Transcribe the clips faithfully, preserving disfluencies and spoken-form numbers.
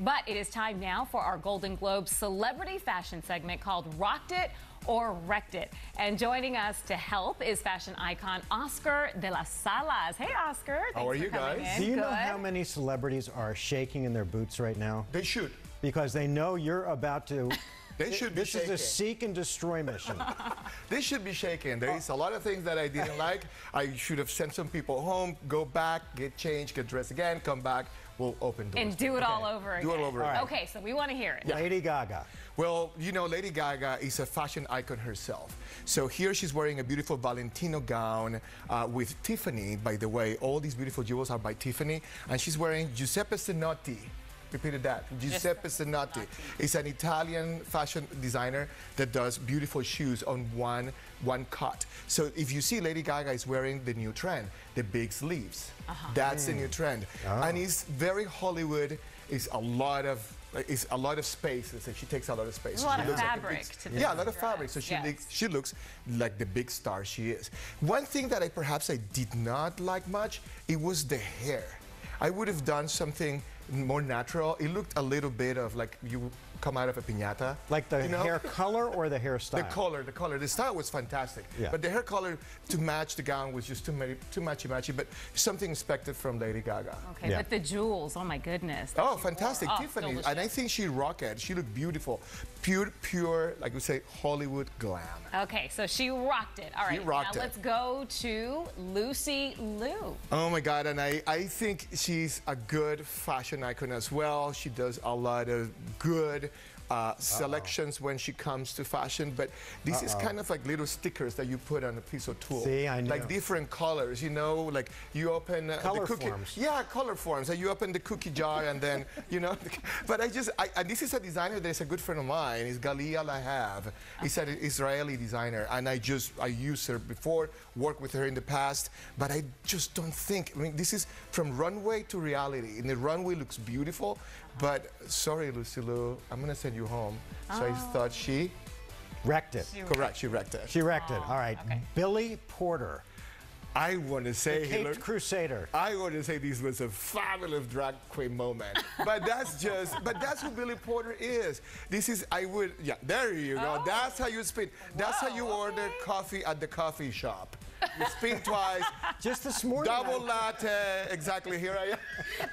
But it is time now for our Golden Globe celebrity fashion segment called Rocked It or Wrecked It. And joining us to help is fashion icon Oscar de las Salas. Hey, Oscar. Thanks how are you guys? In. Do you Good. Know how many celebrities are shaking in their boots right now? They should. Because they know you're about to... They should be shaken. This is a seek and destroy mission. They should be shaken. There is a lot of things that I didn't like. I should have sent some people home, go back, get changed, get dressed again, come back. We'll open doors. And do it all over again. Do it all over again. Okay, so we want to hear it. Yeah. Lady Gaga. Well, you know, Lady Gaga is a fashion icon herself. So here she's wearing a beautiful Valentino gown uh, with Tiffany, by the way. All these beautiful jewels are by Tiffany. And she's wearing Giuseppe Zanotti. Repeated that. Giuseppe Zanotti is an Italian fashion designer that does beautiful shoes on one one cut. So if you see Lady Gaga is wearing the new trend, the big sleeves. Uh-huh. That's mm. the new trend. Oh. And it's very Hollywood. It's a lot of it's a lot of space. She takes a lot of space. A lot she of fabric. Like a big, to yeah, a lot of fabric. So she yes. looks, she looks like the big star she is. One thing that I perhaps I did not like much, it was the hair. I would have done something more natural. It looked a little bit of like you come out of a piñata. Like the you know? hair color or the hairstyle? The color, the color. The style was fantastic. Yeah. But the hair color to match the gown was just too many, too matchy-matchy, but something expected from Lady Gaga. Okay, yeah. But the jewels, oh my goodness. Oh, fantastic. Oh, Tiffany. Delicious. And I think she rocked it. She looked beautiful. Pure, pure, like we say, Hollywood glam. Okay, so she rocked it. All right, she rocked now it. Let's go to Lucy Liu. Oh my God, and I, I think she's a good fashion icon as well. She does a lot of good uh, selections when she comes to fashion, but this Uh-oh. is kind of like little stickers that you put on a piece of tulle. See, I know. Like different colors, you know, like you open uh, color the cookie. Forms. Yeah, color forms. And you open the cookie jar and then, you know. But I just, I, and this is a designer that is a good friend of mine. It's Galia Lahav. He's an Israeli designer, and I just, I used her before, worked with her in the past, but I just don't think, I mean, this is from runway to reality. And the runway looks beautiful, but sorry, Lucy Liu, I'm gonna send you home. So oh. I thought she wrecked it. She Correct, wrecked. she wrecked it. She wrecked oh. it. All right, okay. Billy Porter. I want to say the Caped Crusader. I want to say this was a fabulous drag queen moment, but that's just, but that's who Billy Porter is. This is, I would, yeah, there you go. Oh. That's how you spin. That's Whoa, how you okay. order coffee at the coffee shop. You spin twice. Just this morning. Double latte. Exactly. Here I am.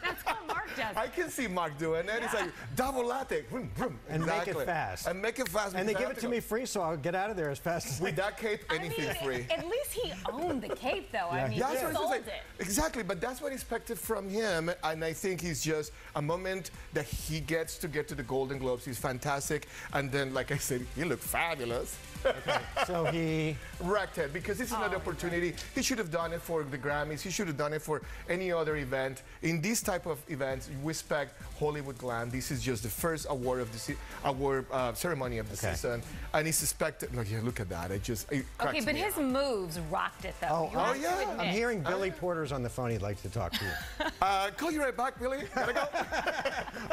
That's how Mark does. I can see Mark doing it. Yeah. It's like double latte. Vroom, vroom. And exactly. make it fast. And make it fast. And they give it to me free, so I'll get out of there as fast as I can. With that cape, anything I mean, free. At least he owned the cape, though. Yeah. I mean, that's he sold like, it. Exactly. But that's what I expected from him. And I think he's just a moment that he gets to get to the Golden Globes. He's fantastic. And then, like I said, he looked fabulous. Okay. So he wrecked it because this is not oh, an opportunity. Right. He should have done it for the Grammys. He should have done it for any other event. In these type of events, we respect Hollywood glam. This is just the first award of the se award uh, ceremony of the okay. season, and he's suspected. Look, yeah, look at that. I just it okay, but his up. moves rocked it though. Oh, oh yeah. I'm hearing Billy uh, Porter's on the phone. He'd like to talk to you. uh, call you right back, Billy. Gotta go.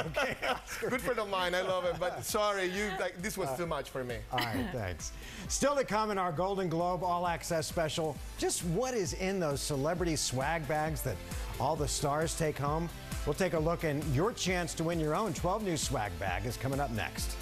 Okay. Good friend of mine. I love him, but sorry, you like, this was uh, too much for me. All right, thanks. Still to come in our Golden Globe All Access special, just what is in those celebrity swag bags that all the stars take home? We'll take a look, and your chance to win your own twelve News swag bag is coming up next.